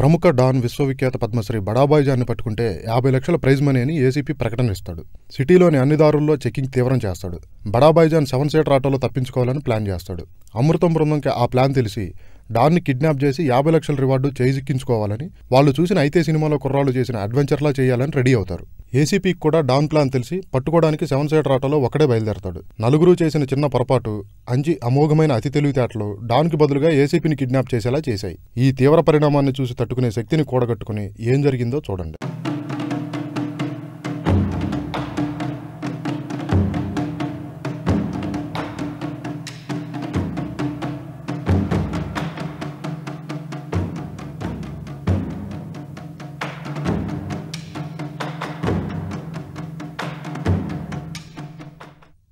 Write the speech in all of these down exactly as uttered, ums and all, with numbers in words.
ప్రముఖ డాన్ విశ్వవిఖ్యాత పద్మశ్రీ బడాబాయి జాన్ని పట్టుకుంటే యాభై లక్షల ప్రైజ్ మనీ అని ఏసీపీ ప్రకటన ఇస్తాడు. సిటీలోని అన్ని దారుల్లో చెకింగ్ తీవ్రం చేస్తాడు. బడాబాయి జాన్ సెవెన్ సీటర్ ఆటోలో తప్పించుకోవాలని ప్లాన్ చేస్తాడు. అమృతం బృందంకి ఆ ప్లాన్ తెలిసి డాన్ని కిడ్నాప్ చేసి యాభై లక్షల రివార్డు చేజిక్కించుకోవాలని, వాళ్ళు చూసిన అయితే సినిమాలో కుర్రాళ్ళు చేసిన అడ్వెంచర్లా చేయాలని రెడీ అవుతారు. ఏసీపీకి కూడా డాన్ ప్లాన్ తెలిసి పట్టుకోవడానికి సెవెన్ సీటర్ ఆటోలో ఒకడే బయలుదేరతాడు. నలుగురు చేసిన చిన్న పొరపాటు, అంజి అమోఘమైన అతి తెలివితేటలు డాన్కి బదులుగా ఏసీపీని కిడ్నాప్ చేసేలా చేశాయి. ఈ తీవ్ర పరిణామాన్ని చూసి తట్టుకునే శక్తిని కూడగట్టుకుని ఏం జరిగిందో చూడండి.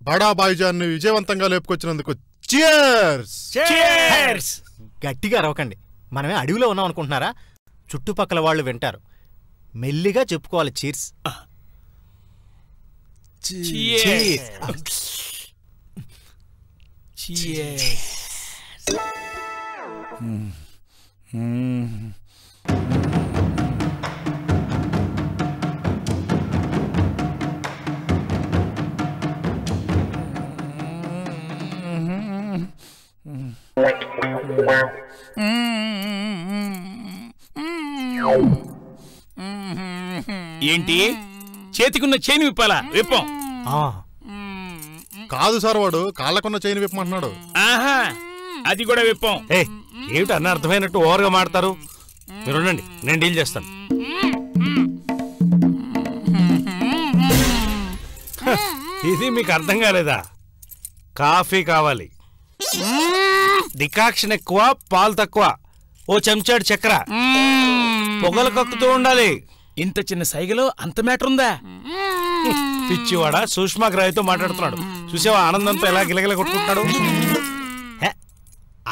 బడాబాయి జాన్ని విజయవంతంగా లేపుకొచ్చినందుకు చీర్స్. చీర్స్. గట్టిగా అరవకండి. మనమే అడవిలో ఉన్నాం అనుకుంటున్నారా? చుట్టుపక్కల వాళ్ళు వింటారు. మెల్లిగా చెప్పుకోవాలి. చీర్స్. ఏంటి చేతికున్న చైన్ విప్పాలా? విప్పం. కాదు సార్, వాడు కాళ్ళకున్న చైన్ విప్పమంటున్నాడు. ఆహా, అది కూడా విప్పం. ఏమిటి అన్న అర్థమైనట్టు ఓవర్గా మాడతారు. మీరు ఉండండి, నేను డీల్ చేస్తాను. ఇది మీకు అర్థం కాలేదా? కాఫీ కావాలి, డికాక్షన్ ఎక్కువ, పాలు తక్కువ, ఓ చెంచాడు చక్కెర, పొగలు కక్కుతూ ఉండాలి. ఇంత చిన్న సైగలో అంత మ్యాటర్ ఉందా? పిచ్చివాడ సూక్ష్మగ్రాహితో మాట్లాడుతున్నాడు. చూసావా ఆనందంతో ఎలా గిలగిల కొట్టుకుంటున్నాడు.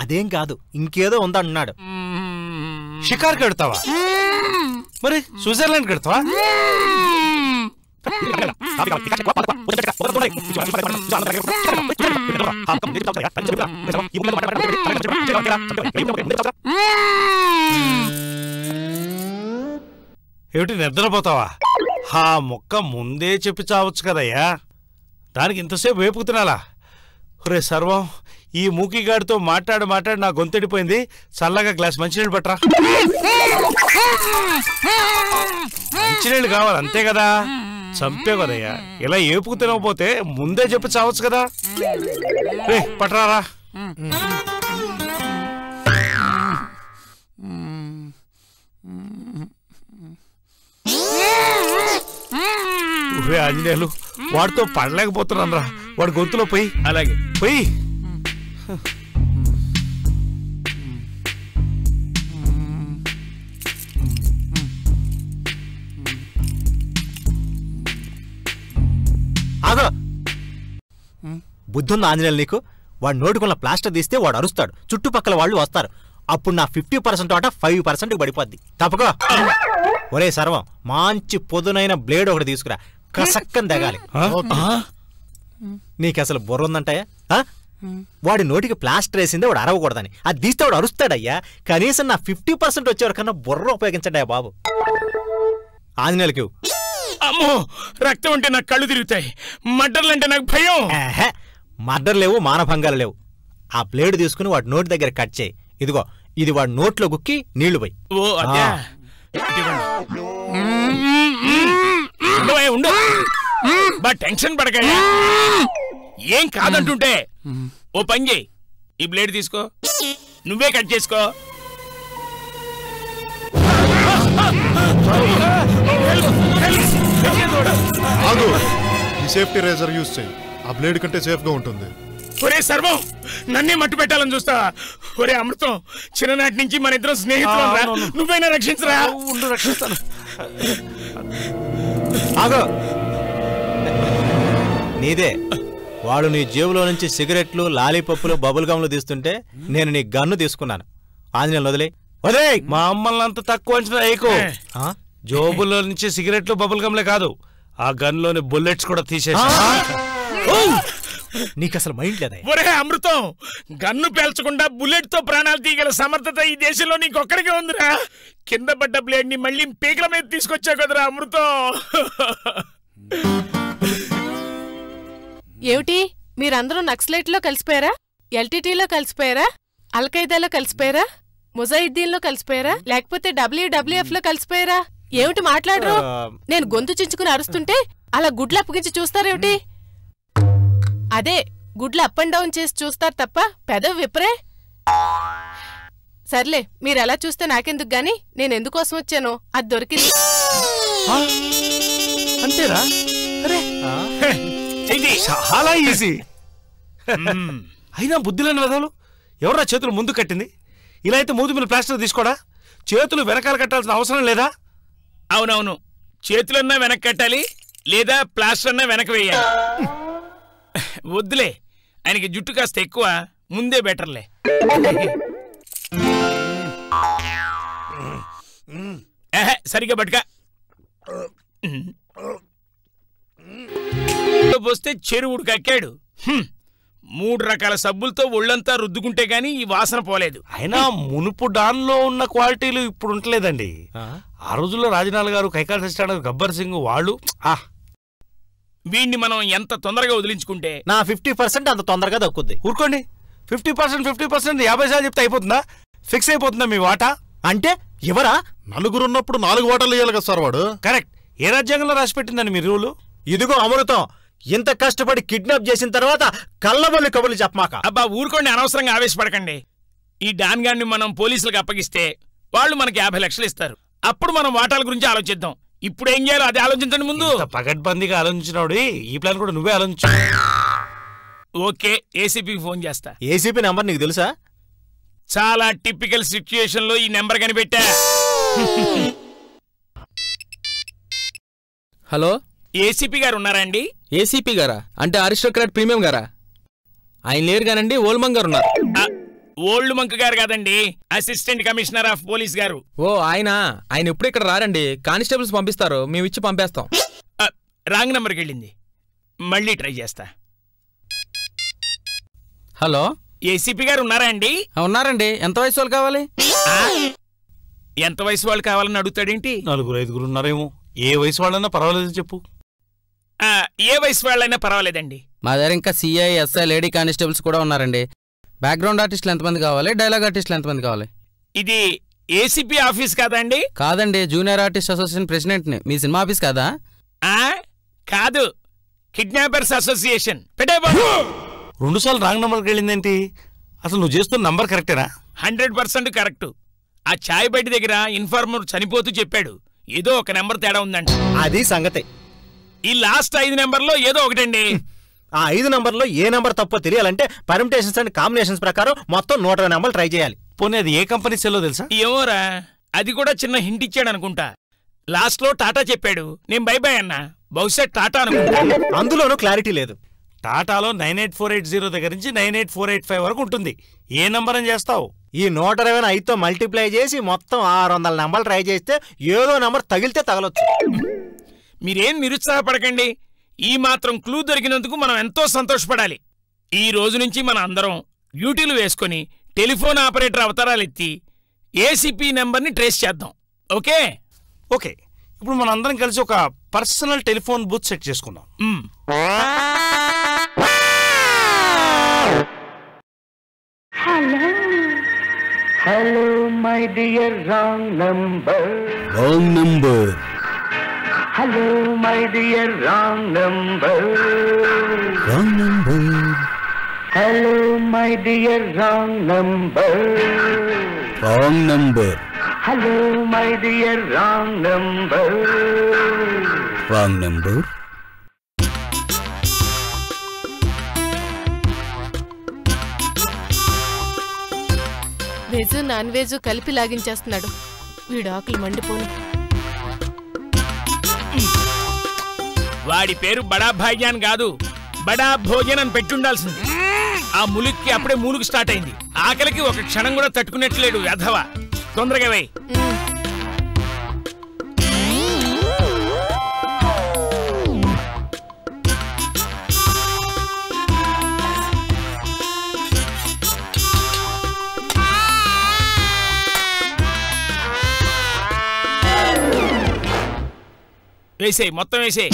అదేం కాదు, ఇంకేదో ఉందా అన్నాడు. షికార్కి వెళ్తావా? మరి స్విట్జర్లాండ్కి వెళ్తావా? ఏమిటి నిద్రపోతావా? ఆ మొక్క ముందే చెప్పి చావచ్చు కదయ్యా, దానికి ఇంతసేపు వేపుకు తినాలా? ఒరే సర్వం, ఈ మూకిగాడితో మాట్లాడి మాట్లాడి నా గొంతెడిపోయింది. చల్లగా గ్లాస్ మంచినీళ్ళు పట్టరా. మంచినీళ్ళు కావాలి అంతే కదా. చంపే కదయ్యా, ఇలా ఏపుకు తినకపోతే ముందే చెప్పి చావచ్చు కదా. రే పట్టరారా. ఆంజనేయులు, వాడితో పడలేకపోతున్నాను రా. వాడి గొంతులో పోయి అలాగే పోయి. ఆగో, బుద్ధున్న ఆంజనేయులు, నీకు వాడు నోటుకున్న ప్లాస్టర్ తీస్తే వాడు అరుస్తాడు, చుట్టుపక్కల వాళ్ళు వస్తారు. అప్పుడు నా ఫిఫ్టీ పర్సెంట్ ఆట ఫైవ్ పర్సెంట్ పడిపోద్ది. తప్పకో. ఒరే సర్వం, మంచి పొదునైన బ్లేడ్ ఒకటి తీసుకురా, కసక్కని తగాలి. నీకు అసలు బుర్ర ఉందంటాయా? వాడి నోటికి ప్లాస్టర్ వేసిందే వాడు అరవకూడదని, అది తీస్తే వాడు అరుస్తాడయ్యా. కనీసం నా ఫిఫ్టీ పర్సెంట్ వచ్చేవరకన్నా బుర్ర ఉపయోగించడయ్యా బాబు. ఆంజనేయులకి అమ్మో, రక్తం అంటే నాకు కళ్ళు తిరుగుతాయి, మర్డర్లు అంటే నాకు భయం. మర్డర్ లేవు, మానభంగాలు లేవు. ఆ బ్లేడ్ తీసుకుని వాడి నోటి దగ్గర కట్ చేయి. ఇదిగో ఇది వాడి నోట్లో గుక్కి నీళ్లు పోయి. ఓ అదే, టెన్షన్ పడక, ఏం కాదంటుంటే ఓ పని చేయి, ఈ బ్లేడ్ తీసుకో, నువ్వే కట్ చేసుకో. సేఫ్టీ రేజర్ యూజ్ చేయి, ఆ బ్లేడ్ కంటే సేఫ్ గా ఉంటుంది. ఒరే సర్వం, నన్నే మట్టు పెట్టాలని చూస్తా. ఒరే అమృతం, చిన్ననాటి నుంచి మన ఇద్దరం స్నేహితులు, నువ్వైనా రక్షించరా. రక్షిస్తాను. నీదే. వాడు నీ జేబులో నుంచి సిగరెట్లు, లాలీపప్పులు, బబుల్ గమ్లు తీస్తుంటే నేను నీ గన్ను తీసుకున్నాను. ఆంజనేయులు వదిలే. వదే, మా అమ్మల్ని అంత తక్కువ అంచనా వేయకు. జేబులో నుంచి సిగరెట్లు, బబుల్ గమ్లే కాదు, ఆ గన్లోని బుల్లెట్స్ కూడా తీసేసా. నీకు అసలు మైండ్ లేదా? ఒరే అమృతం, గన్ను పేల్చకుండా బుల్లెట్ తో ప్రాణాలు తీయగల సమర్థత ఈ దేశంలో నీకొక్కడికే ఉందిరా. కింద పడ్డ బ్లేడ్ ని మళ్ళీ పీకల మీద తీసుకొచ్చావు కదరా అమృతం. ఏమిటి మీరందరూ నక్సలైట్ లో కలిసిపోయారా, ఎల్టీటీలో కలిసిపోయారా, అల్ఖైదాలో కలిసిపోయారా, ముజాహిద్దీన్ లో కలిసిపోయారా, లేకపోతే డబ్ల్యూడబ్ల్యూఎఫ్ లో కలిసిపోయారా? ఏమిటి మాట్లాడరు? నేను గొంతు చించుకుని అరుస్తుంటే అలా గుడ్లు అప్పగించి చూస్తారేమిటి? అదే గుడ్లు అప్ అండ్ డౌన్ చేసి చూస్తారు తప్ప పెదవి విప్పరే. సర్లే, మీరెలా చూస్తే నాకెందుకు గాని నేను ఎందుకోసం వచ్చానో అది దొరికింది. అంతేరా? చాలా ఈజీ. అయినా బుద్ధిలేని రథాలు ఎవరా చేతులు ముందు కట్టింది? ఇలా అయితే మూతి మీద ప్లాస్టర్ తీసుకోడా? చేతులు వెనకాల కట్టాల్సిన అవసరం లేదా? అవునవును, చేతులన్నా వెనక కట్టాలి, లేదా ప్లాస్టర్ అన్నా వెనక వేయాలి. వద్దులే, ఆయనకి జుట్టు కాస్త ఎక్కువ, ముందే బెటర్లే. సరిగ్గా బట్కా పోస్తే చెరువుడు కక్కాడు. మూడు రకాల సబ్బులతో ఒళ్ళంతా రుద్దుకుంటే గానీ ఈ వాసన పోలేదు. అయినా మునుపు డాన్లో ఉన్న క్వాలిటీలు ఇప్పుడు ఉండలేదండి. ఆ రోజుల్లో రాజనాల గారు, కైకాల సత్యనారాయణ, గబ్బర్ సింగ్ వాళ్ళు. వీడిని మనం ఎంత తొందరగా వదిలించుకుంటే నా ఫిఫ్టీ పర్సెంట్ అంత తొందరగా దక్కుద్ది. ఊరుకోండి, ఫిఫ్టీ పర్సెంట్ ఫిఫ్టీ పర్సెంట్ యాభై సార్లు చెప్తే అయిపోతుందా? ఫిక్స్ అయిపోతుందా మీ వాటా? అంటే ఎవరా నలుగురున్నప్పుడు నాలుగు వాటాలు ఇవ్వాలి కదా సార్ వాడు. కరెక్ట్. ఏ రాజ్యాంగంలో రాసి పెట్టిందండి మీ రూలు? ఇదిగో అమృతం, ఇంత కష్టపడి కిడ్నాప్ చేసిన తర్వాత కళ్ళబొల్లి కబుర్లు చెప్పమాక. అబ్బా ఊరుకోండి, అనవసరంగా ఆవేశపడకండి. ఈ డాన్ గాన్ని మనం పోలీసులకు అప్పగిస్తే వాళ్ళు మనకి యాభై లక్షలు ఇస్తారు. అప్పుడు మనం వాటాల గురించి ఆలోచిద్దాం. ఇప్పుడు ఏం చేయాలో అది ఆలోచించండి. ముందు పకడ్బందీగా ఆలోచించినోడి ఈ ప్లాన్ కూడా నువ్వే ఆలోచించు. ఓకే, ఏసీపీకి ఫోన్ చేస్తా. ఏసీపీ నెంబర్ నీకు తెలుసా? చాలా టిపికల్ సిచ్యుయేషన్ లో ఈ నెంబర్ కనిపెట్టా. హలో, ఏసీపీ గారు ఉన్నారా అండి? ఏసీపీ గారా అంటే ఆరిస్టోక్రాట్ ప్రీమియం గారా? ఆయన లేరు కానండి, ఓల్డ్ మంక్ గారు ఉన్నారు. ఓల్డ్ మంక్ గారు కాదండి, అసిస్టెంట్ కమిషనర్ ఆఫ్ పోలీస్ గారు. ఓ ఆయన ఆయన ఎప్పుడు ఇక్కడ రారండి. కానిస్టేబుల్స్ పంపిస్తారు, మేము ఇచ్చి పంపేస్తాం. రాంగ్ నెంబర్కి వెళ్ళింది, మళ్ళీ ట్రై చేస్తా. హలో, ఏసీపీ గారు ఉన్నారా అండి? ఉన్నారండి. ఎంత వయసు వాళ్ళు కావాలి? ఎంత వయసు వాళ్ళు కావాలని అడుగుతాడేంటి? నలుగురు ఐదుగురు ఉన్నారేమో. ఏ వయసు వాళ్ళన్నా పర్వాలేదు చెప్పు. ఏ వయసు వాళ్ళైనా పర్వాలేదండి. మా దగ్గర ఇంకా సిఐ, ఎస్ఐ, లేడీ కానిస్టేబుల్స్ కూడా ఉన్నారండి. బ్యాక్గ్రౌండ్ ఆర్టిస్టులు ఎంతమంది కావాలి? డైలాగ్ ఆర్టిస్టులు ఎంతమంది కావాలి? ఇది ఏసీపీ ఆఫీస్ కాదండి? కాదండి, జూనియర్ ఆర్టిస్ట్ అసోసియేషన్ ప్రెసిడెంట్ ని. మీ సినిమా ఆఫీస్ కాదా? కాదు, కిడ్నాపర్స్ అసోసియేషన్. రెండు సార్లు రాంగ్ నంబర్కి వెళ్ళిందేంటి? అసలు నువ్వు చేస్తున్న నంబర్ కరెక్టేనా? Hundred percent correct. ఆ ఛాయ్ బయట దగ్గర ఇన్ఫార్మర్ చనిపోతూ చెప్పాడు, ఏదో ఒక నెంబర్ తేడా ఉందండి. అది సంగతే. ఈ లాస్ట్ ఐదు నెంబర్లో ఏదో ఒకటండి. ఆ ఐదు నెంబర్లో ఏ నెంబర్ తప్పో తెలియాలంటే పర్మిటేషన్స్ అండ్ కాంబినేషన్స్ ప్రకారం మొత్తం నూట ఇరవై నెంబర్లు ట్రై చేయాలి. పోనీ అది ఏ కంపెనీ సెల్లో తెలుసా? ఏమోరా, అది కూడా చిన్న హింట్ ఇచ్చాడు అనుకుంటా. లాస్ట్ లో టాటా చెప్పాడు, నేను బై బై అన్నా. బహుశా టాటా అనుకుంటా. అందులోనూ క్లారిటీ లేదు. టాటాలో nine eight four eight zero దగ్గర నుంచి nine eight four eight five వరకు ఉంటుంది. ఏ నెంబర్ అని చేస్తావు? ఈ నూట ఇరవై ఐదుతో మల్టిప్లై చేసి మొత్తం ఆరు వందల నెంబర్లు ట్రై చేస్తే ఏదో నెంబర్ తగిలితే తగలొచ్చు. మీరేం నిరుత్సాహపడకండి, ఈ మాత్రం క్లూ దొరికినందుకు మనం ఎంతో సంతోషపడాలి. ఈ రోజు నుంచి మన అందరం డ్యూటీలు వేసుకొని టెలిఫోన్ ఆపరేటర్ అవతారాలు ఎత్తి ఏసీపీ నెంబర్ని ట్రేస్ చేద్దాం. ఓకే? ఓకే, ఇప్పుడు మన అందరం కలిసి ఒక పర్సనల్ టెలిఫోన్ బూత్ సెట్ చేసుకుందాం. Hello my dear wrong number. Wrong number. Hello my dear wrong number. Wrong number. Hello my dear wrong number. Wrong number. Hello my dear wrong number. Wrong number. Veg non veg కలిపి లాగించేస్తున్నాడు వీడు. ఆకులు మండిపోను. వాడి పేరు బడా భాగ్యాన్ కాదు, బడా భోజన్ అని పెట్టుండాల్సింది. ఆ ములుక్కి అప్పుడే మూలుగు స్టార్ట్ అయింది. ఆకలికి ఒక క్షణం కూడా తట్టుకునేట్లేడు అధవా. తొందరగా వై. వేసేయ్, మొత్తం వేసేయ్.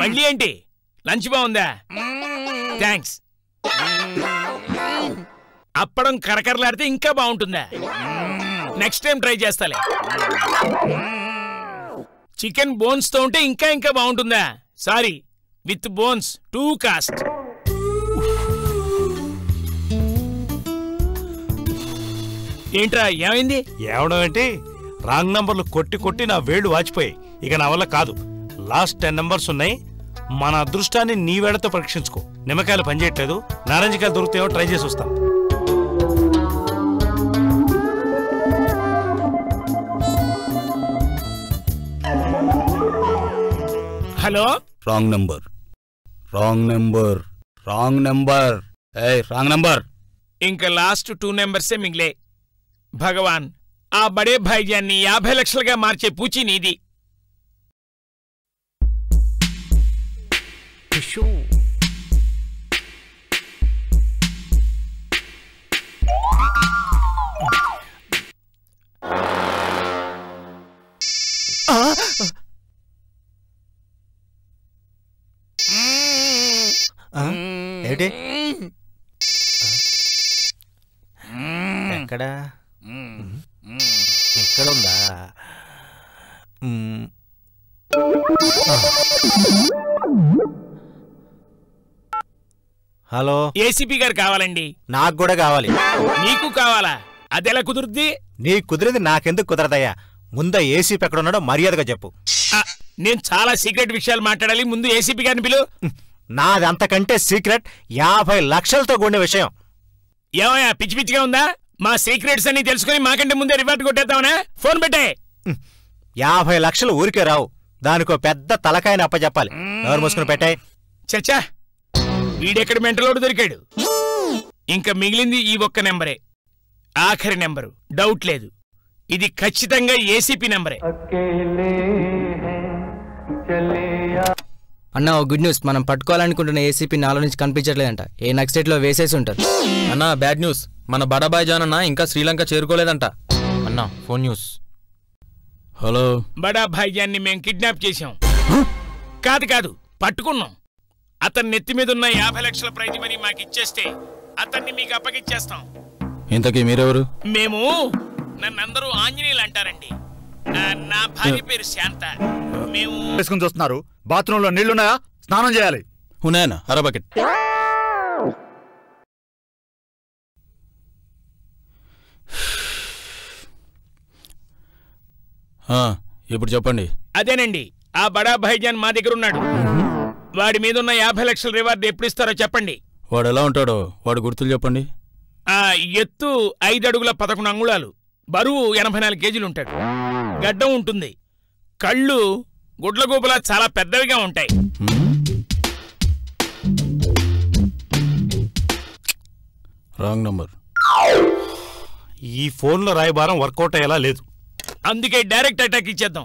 మళ్ళీ ఏంటి లంచ్ బాగుందా? థ్యాంక్స్. అప్పడం కరకరలాడితే ఇంకా బాగుంటుందా? నెక్స్ట్ టైం ట్రై చేస్తాలే. చికెన్ బోన్స్ తో ఉంటే ఇంకా ఇంకా బాగుంటుందా? Sorry, with bones too cost. ఏంట్రా ఏమైంది? ఏమడం ఏంటి, రాంగ్ నంబర్లు కొట్టి కొట్టి నా వేళ్ళు వాచిపోయాయి. ఇక నా వల్ల కాదు. లాస్ట్ టెన్ నంబర్స్ ఉన్నాయి. మన అదృష్టాన్ని నీ వేళతో పరీక్షించుకో. నిమ్మకాయలు పనిచేయట్లేదు, నారంజకాయలు దొరుకుతాయో ట్రై చేసి వస్తాం. Hello, wrong number wrong number wrong number ఏయ్ రాంగ్ నంబర్. ఇంకా లాస్ట్ టూ నెంబర్సే మిగిలే. భగవాన్, ఆ బడే భాయిజాన్ని యాభై లక్షలుగా మార్చే పూచి నీది. ఎక్కడా ఎక్కడుందా? హలో, ఏసీపీ గారు కావాలండి. నాకు కూడా కావాలి. నీకు కావాలా? అదెలా కుదురుద్ది? నీకు కుదిరేది నాకెందుకు కుదరదయ్యా? ముందు ఏసీపీ ఎక్కడున్నాడో మర్యాదగా చెప్పు. నేను చాలా సీక్రెట్ విషయాలు మాట్లాడాలి. ముందు ఏసీపీ గారిని పిలు. నాది అంతకంటే సీక్రెట్, యాభై లక్షలతో కూడిన విషయం. ఏమయ్యా పిచ్చి పిచ్చిగా ఉందా? మా సీక్రెట్స్ అన్ని తెలుసుకుని మాకంటే ముందే రివార్డు కొట్టేద్దామనా? ఫోన్ పెట్టే. యాభై లక్షలు ఊరికే రావు, దానికో పెద్ద తలకాయని అప్పచెప్పాలి. ఎవరు మూసుకుని పెట్టాయి. చచ్చా, వీడెక్కడ మెంటలోడు దొరికాడు. ఇంకా మిగిలింది ఈ ఒక్క నెంబరే, ఆఖరి నెంబరు. డౌట్ లేదు, ఇది ఖచ్చితంగా ఏసీపీ నెంబరే. అన్నా, ఓ గుడ్ న్యూస్. మనం పట్టుకోవాలనుకుంటున్న ఏసీపీ నాలో నుంచి కనిపించట్లేదంట. ఏ నెక్స్ట్ స్టేట్లో వేసేసి ఉంటారు. అన్నా బ్యాడ్ న్యూస్, మన బడాబాయ్ జాన్ అన్న ఇంకా శ్రీలంక చేరుకోలేదంట. అన్నా ఫోన్ న్యూస్. హలో, బడాబాయ్ జాన్ని మేము కిడ్నాప్ చేసాం. కాదు కాదు పట్టుకున్నాం. అతని నెత్తి మీద ఉన్న యాభై లక్షల ప్రైజ్ మనీ మాకు ఇచ్చేస్తే అతన్ని మీకు అప్పగిచ్చేస్తాం. ఇంతకీ మీరెవరు? మేము, నన్ను అందరూ ఆంజనేయులు అంటారండి. నా భార్య పేరు శాంత. మేము వేసుకుని చూస్తున్నారు. బాత్రూంలో నీళ్లున్నాయా? స్నానం చేయాలి. ఉన్నాయన్నా, అర బకెట్. ఇప్పుడు చెప్పండి. అదేనండి, ఆ బడా భాయిజాన్ మా దగ్గర ఉన్నాడు. వాడి మీద ఉన్న యాభై లక్షల రివార్డు ఎప్పుడు ఇస్తారో చెప్పండి. వాడు ఎలా ఉంటాడో వాడు గుర్తులు చెప్పండి. ఆ ఎత్తు ఐదు అడుగుల పదకొండు అంగుళాలు, బరువు ఎనభై నాలుగు కేజీలు ఉంటాడు. గడ్డం ఉంటుంది. కళ్ళు గుడ్లగూపులా చాలా పెద్దవిగా ఉంటాయి. Wrong number. ఈ ఫోన్లో రాయబారం వర్కౌట్ అయ్యేలా లేదు, అందుకే డైరెక్ట్ అటాక్ ఇచ్చేద్దాం.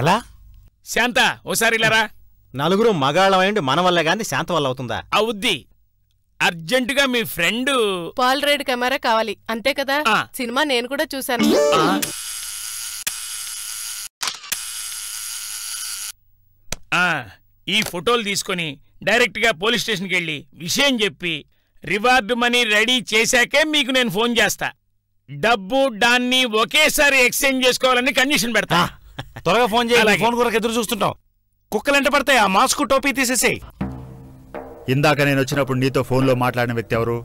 ఎలా? శాంత ఓసారి ఇలా రా. నలుగురు మగాళ్ళమైండి, మన వల్ల గాని శాంత వల్ల అవుతుందా? అవుద్ది. అర్జెంటుగా మీ ఫ్రెండ్ పాల్ రైడ్ కెమెరా కావాలి అంతే కదా? సినిమా నేను కూడా చూశాను. ఈ ఫోటోలు తీసుకుని డైరెక్ట్ గా పోలీస్ స్టేషన్కి వెళ్ళి విషయం చెప్పి రివార్డు మనీ రెడీ చేశాకే మీకు నేను ఫోన్ చేస్తా. డబ్బు డాన్ని ఒకేసారి ఎక్స్చేంజ్ చేసుకోవాలని కండిషన్ పెడతా. త్వరగా ఫోన్ చేయాలి. ఫోన్ కొరకు ఎదురు చూస్తుంటాం. కుక్కలంట పడతాయి. ఆ మాస్క్ టోపీ తీసేసేయి. ఇందాక నేను వచ్చినప్పుడు నీతో ఫోన్లో మాట్లాడిన వ్యక్తి ఎవరు?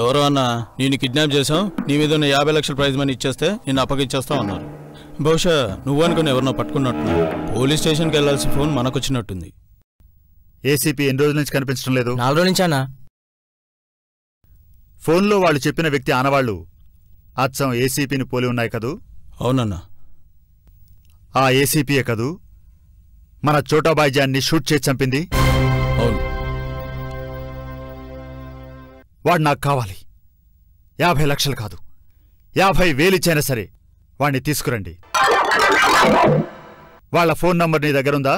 ఎవరో అన్నా, నేను కిడ్నాప్ చేసాం, నీ మీద ఉన్న యాభై లక్షల ప్రైజ్ మనీ ఇచ్చేస్తే నిన్ను అప్పగించేస్తావు అన్నారు. బహుశా నువ్వు అనుకుని ఎవరినో పట్టుకున్నట్టు. పోలీస్ స్టేషన్కి వెళ్లాల్సిన ఫోన్ మనకు వచ్చినట్టుంది. ఏసీపీ ఎన్ని రోజుల నుంచి కనిపించడం లేదు? నాలుగు రోజుల నుంచి అన్న. ఫోన్లో వాళ్ళు చెప్పిన వ్యక్తి ఆనవాళ్ళు అచ్చం ఏసీపీని పోలి ఉన్నాయి కదూ? అవునన్నా. ఆ ఏసీపీయే కదూ మన చోటాబాయ్ జాన్ని షూట్ చేసి చంపింది? అవును. వాడు నాకు కావాలి. యాభై లక్షలు కాదు, యాభై వేలిచ్చైనా సరే వాణ్ణి తీసుకురండి. వాళ్ళ ఫోన్ నంబర్ నీ దగ్గరుందా?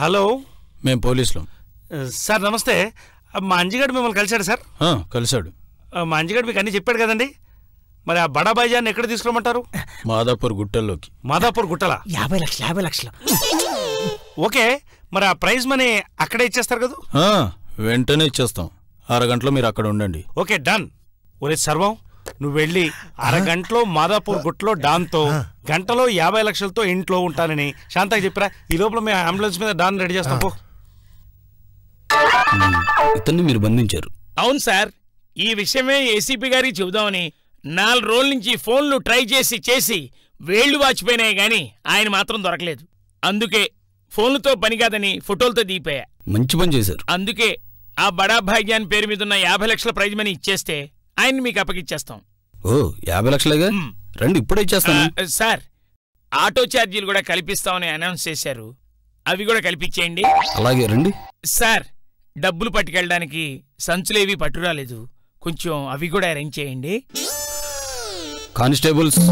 హలో, మేము పోలీసులు సార్. నమస్తే. మా అంజిగాడు మిమ్మల్ని కలిశాడు సార్. కలిశాడు. మా అంజిగాడు మీకు అన్నీ చెప్పాడు కదండి. మరి ఆ బడా బైజాన్ని ఎక్కడ తీసుకురమ్మంటారు? మాదాపూర్ గుట్టల్లోకి. మాదాపూర్ గుట్టలా? యాభై లక్షలు. యాభై లక్షలు ఓకే. మరి ఆ ప్రైజ్ మనీ అక్కడే ఇచ్చేస్తారు కదా? వెంటనే ఇచ్చేస్తాం. అరగంటలో మీరు అక్కడ ఉండండి. Okay, done. ఒరే సర్వం, నువ్వు వెళ్ళి అరగంటలో మాదాపూర్ గుట్టలో డాన్తో, గంటలో యాభై లక్షలతో ఇంట్లో ఉంటానని శాంతకి చెప్పరా. ఈ లోపల మేము అంబులెన్స్ మీద డాన్ రెడీ చేస్తాం. ఇతన్ని మీరు బంధించారు? అవును సార్. ఈ విషయమే ఏసీపీ గారికి చెబుదామని నాలుగు రోజుల నుంచి ఫోన్లు ట్రై చేసి చేసి వేళ్లు వాచిపోయినాయి గాని ఆయన మాత్రం దొరకలేదు. అందుకే ఫోన్లతో పని కాదని ఫోటోలతో దిగిపోయా. మంచి పని చేశారు. అందుకే ఆ బడా భాగ్యాన్ని పేరు మీద ఉన్న యాభై లక్షల ప్రైజ్ మనీ ఇచ్చేస్తే ఆయన మీకు అప్పగిచ్చేస్తాం. ఓ, యాభై లక్షలేగా? రండి, ఇప్పుడే ఇచ్చేస్తాను. సార్, ఆటో ఛార్జీలు కూడా కల్పిస్తామని అనౌన్స్ చేశారు. అవి కూడా కల్పించేయండి. అలాగే, రండి. సార్, డబ్బులు పట్టుకెళ్ళడానికి సంచులేవి పట్టురాలేదు. కొంచెం అవి కూడా అరేంజ్ చేయండి. కానిస్టేబుల్స్,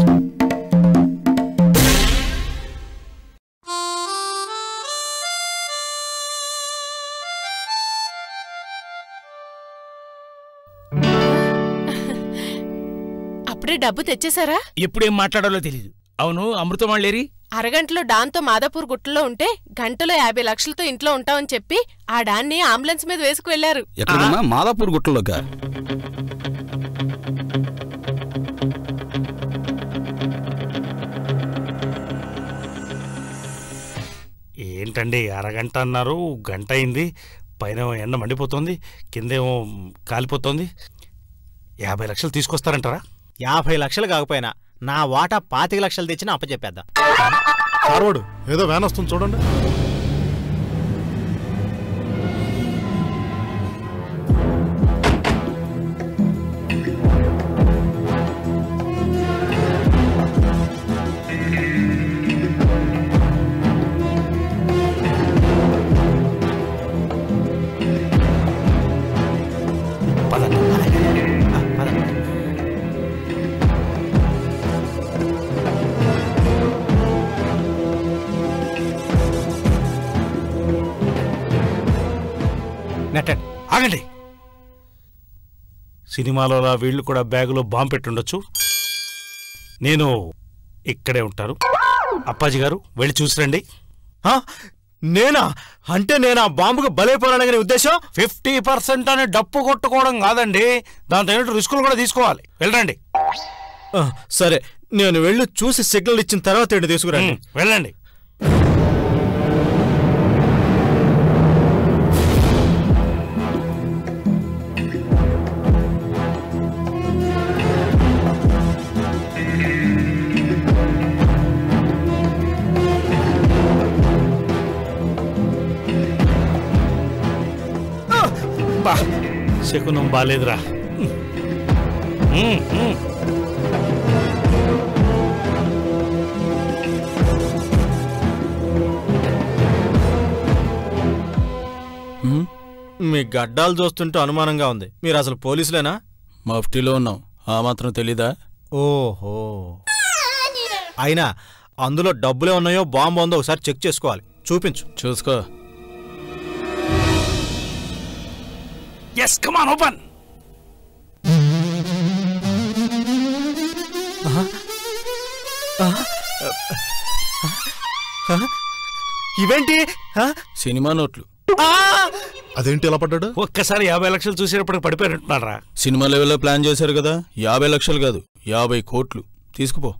డబ్బు తెచ్చేసారా? ఎప్పుడేం మాట్లాడాలో తెలీదు. అవును, అమృతం వాళ్ళేరి అరగంటలో డాన్తో మాదాపూర్ గుట్టలో ఉంటే గంటలో యాభై లక్షలతో ఇంట్లో ఉంటామని చెప్పి ఆ డాన్ని అంబులెన్స్ మీద వేసుకు వెళ్లారు. మాదాపూర్ గుట్టలో. ఏంటండి అరగంట అన్నారు, గంట అయింది. పైన ఎండ మండిపోతుంది, కిందేమో కాలిపోతుంది. యాభై లక్షలు తీసుకొస్తారంటారా? యాభై లక్షలు కాకపోయినా నా వాటా పాతిక లక్షలు తెచ్చినా అప్పచెప్పేద్దాం. సార్వాడు, ఏదో వ్యాన్ వస్తుంది చూడండి. ఆగండి. సినిమాలో వీళ్ళు కూడా బ్యాగులో బాంబు పెట్టుండొచ్చు. నేను ఇక్కడే ఉంటారు. అప్పాజీ గారు వెళ్ళి చూసిరండి. నేనా అంటే నేను ఆ బాంబుకి బలైపోయాననే ఉద్దేశం? ఫిఫ్టీ పర్సెంట్ అని డప్పు కొట్టుకోవడం కాదండి, దాంతో ఏంటో రిస్కులు కూడా తీసుకోవాలి. వెళ్ళండి. సరే, నేను వెళ్ళి చూసి సిగ్నల్ ఇచ్చిన తర్వాత ఏంటి తీసుకురండి. వెళ్ళండి. శకునం బాలేదురా. మీ గడ్డాలు చూస్తుంటే అనుమానంగా ఉంది. మీరు అసలు పోలీసులేనా? మఫ్టీలో ఉన్నాం, ఆ మాత్రం తెలీదా? ఓహో. అయినా అందులో డబ్బులే ఉన్నాయో బాంబు ఉందో ఒకసారి చెక్ చేసుకోవాలి. చూపించు. చూసుకో. Yes, come on, open. ఇవేంటి సినిమా నోట్లు అదేంటి ఎలా పడ్డాడు ఒక్కసారి యాభై లక్షలు చూసేటప్పుడు పడిపోయారంటున్నారా సినిమా లెవెల్లో ప్లాన్ చేశారు కదా యాభై లక్షలు కాదు యాభై కోట్లు తీసుకుపో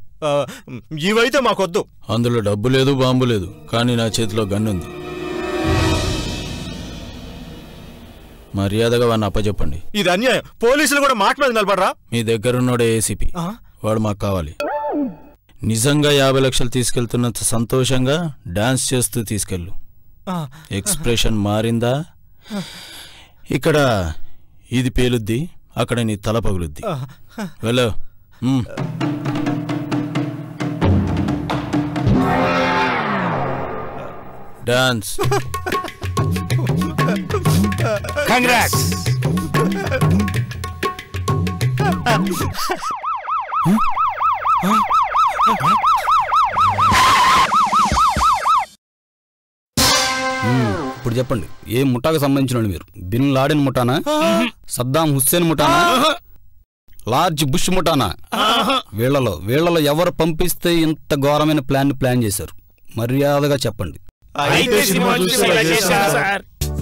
ఇవైతే మాకొద్దు అందులో డబ్బు లేదు బాంబు లేదు కానీ నా చేతిలో గన్ ఉంది మర్యాదగా వాడిని అప్పచెప్పండి ఇది అన్యాయం పోలీసులు కూడా మాట మీద నిలబడరా మీ దగ్గరున్నోడే ఏసీపీ వాడు మాకు కావాలి నిజంగా యాభై లక్షలు తీసుకెళ్తున్నంత సంతోషంగా డాన్స్ చేస్తూ తీసుకెళ్ళు ఎక్స్ప్రెషన్ మారిందా ఇక్కడ ఇది పేలుద్ది అక్కడ నీ తల పగులుద్ది వెళ్ళో డాన్స్ కంగ్రాట్స్ ఇప్పుడు చెప్పండి ఏ ముఠాకు సంబంధించినోళ్ళు మీరు బిన్ లాడెన్ ముఠానా సద్దాం హుస్సేన్ ముఠానా లార్జ్ బుష్ ముఠానా వీళ్లలో వీళ్లలో ఎవరు పంపిస్తే ఇంత ఘోరమైన ప్లాన్ ప్లాన్ చేశారు మర్యాదగా చెప్పండి